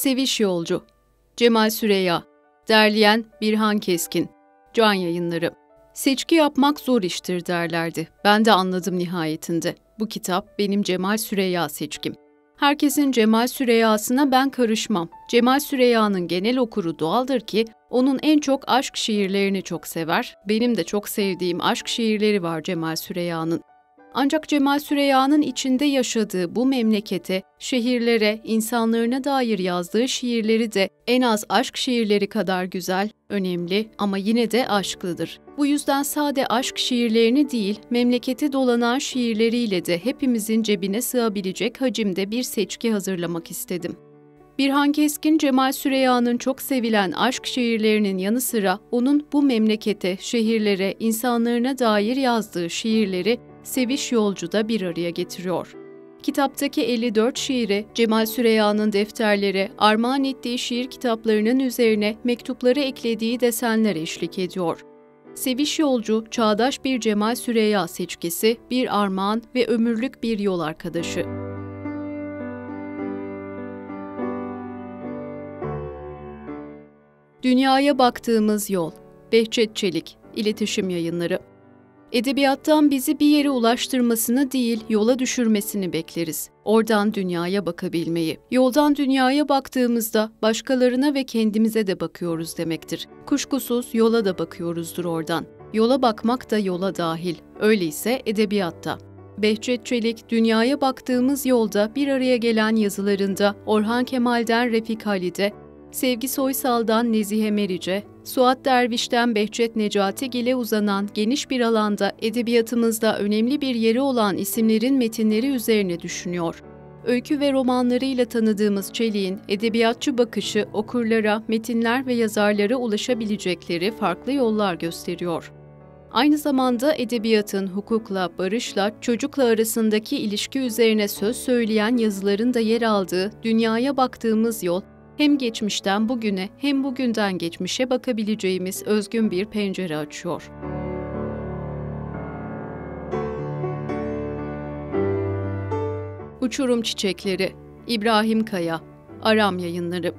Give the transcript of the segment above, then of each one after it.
Seviş Yolcu, Cemal Süreya, derleyen Birhan Keskin, Can Yayınları. Seçki yapmak zor iştir derlerdi. Ben de anladım nihayetinde. Bu kitap benim Cemal Süreya seçkim. Herkesin Cemal Süreya'sına ben karışmam. Cemal Süreya'nın genel okuru doğaldır ki, onun en çok aşk şiirlerini çok sever. Benim de çok sevdiğim aşk şiirleri var Cemal Süreya'nın. Ancak Cemal Süreya'nın içinde yaşadığı bu memlekete, şehirlere, insanlarına dair yazdığı şiirleri de en az aşk şiirleri kadar güzel, önemli ama yine de aşklıdır. Bu yüzden sade aşk şiirlerini değil, memleketi dolanan şiirleriyle de hepimizin cebine sığabilecek hacimde bir seçki hazırlamak istedim. Birhan Keskin, Cemal Süreya'nın çok sevilen aşk şiirlerinin yanı sıra onun bu memlekete, şehirlere, insanlarına dair yazdığı şiirleri Seviş Yolcu'da bir araya getiriyor. Kitaptaki 54 şiiri, Cemal Süreya'nın defterleri, armağan ettiği şiir kitaplarının üzerine mektupları eklediği desenler eşlik ediyor. Seviş Yolcu, çağdaş bir Cemal Süreya seçkisi, bir armağan ve ömürlük bir yol arkadaşı. Dünyaya Baktığımız Yol, Behçet Çelik, İletişim Yayınları. Edebiyattan bizi bir yere ulaştırmasını değil, yola düşürmesini bekleriz. Oradan dünyaya bakabilmeyi. Yoldan dünyaya baktığımızda başkalarına ve kendimize de bakıyoruz demektir. Kuşkusuz yola da bakıyoruzdur oradan. Yola bakmak da yola dahil. Öyleyse edebiyatta. Behçet Çelik, Dünyaya Baktığımız Yolda bir araya gelen yazılarında Orhan Kemal'den Refik Halide, Sevgi Soysal'dan Nezihe Meriç'e, Suat Derviş'ten Behçet Necatigil'e uzanan geniş bir alanda edebiyatımızda önemli bir yeri olan isimlerin metinleri üzerine düşünüyor. Öykü ve romanlarıyla tanıdığımız Çelik'in edebiyatçı bakışı okurlara, metinler ve yazarlara ulaşabilecekleri farklı yollar gösteriyor. Aynı zamanda edebiyatın hukukla, barışla, çocukla arasındaki ilişki üzerine söz söyleyen yazıların da yer aldığı Dünyaya Baktığımız Yol, hem geçmişten bugüne hem bugünden geçmişe bakabileceğimiz özgün bir pencere açıyor. Uçurum Çiçekleri, İbrahim Kaya, Aram Yayınları.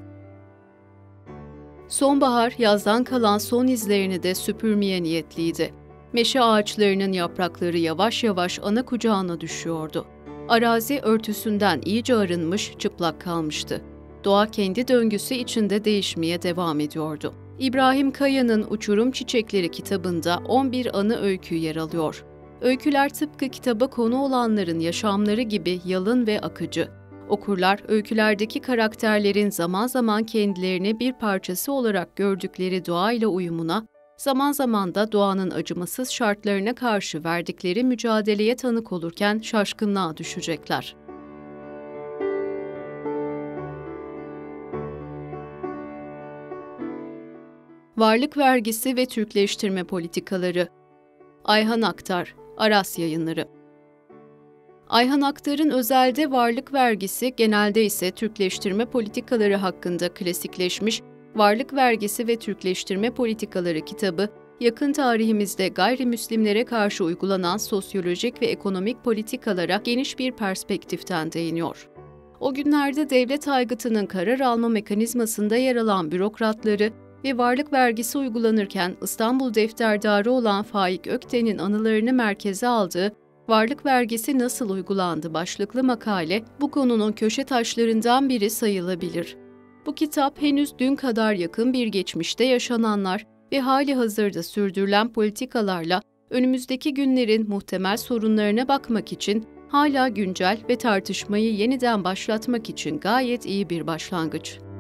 Sonbahar, yazdan kalan son izlerini de süpürmeye niyetliydi. Meşe ağaçlarının yaprakları yavaş yavaş ana kucağına düşüyordu. Arazi örtüsünden iyice arınmış, çıplak kalmıştı. Doğa kendi döngüsü içinde değişmeye devam ediyordu. İbrahim Kaya'nın Uçurum Çiçekleri kitabında 11 anı öykü yer alıyor. Öyküler tıpkı kitaba konu olanların yaşamları gibi yalın ve akıcı. Okurlar, öykülerdeki karakterlerin zaman zaman kendilerini bir parçası olarak gördükleri doğayla uyumuna, zaman zaman da doğanın acımasız şartlarına karşı verdikleri mücadeleye tanık olurken şaşkınlığa düşecekler. Varlık Vergisi ve Türkleştirme Politikaları, Ayhan Aktar, Aras Yayınları. Ayhan Aktar'ın özelde varlık vergisi, genelde ise Türkleştirme politikaları hakkında klasikleşmiş Varlık Vergisi ve Türkleştirme Politikaları kitabı, yakın tarihimizde gayrimüslimlere karşı uygulanan sosyolojik ve ekonomik politikalara geniş bir perspektiften değiniyor. O günlerde devlet aygıtının karar alma mekanizmasında yer alan bürokratları ve varlık vergisi uygulanırken İstanbul defterdarı olan Faik Ökten'in anılarını merkeze aldığı "Varlık Vergisi Nasıl Uygulandı?" başlıklı makale bu konunun köşe taşlarından biri sayılabilir. Bu kitap henüz dün kadar yakın bir geçmişte yaşananlar ve hali hazırda sürdürülen politikalarla önümüzdeki günlerin muhtemel sorunlarına bakmak için hala güncel ve tartışmayı yeniden başlatmak için gayet iyi bir başlangıç.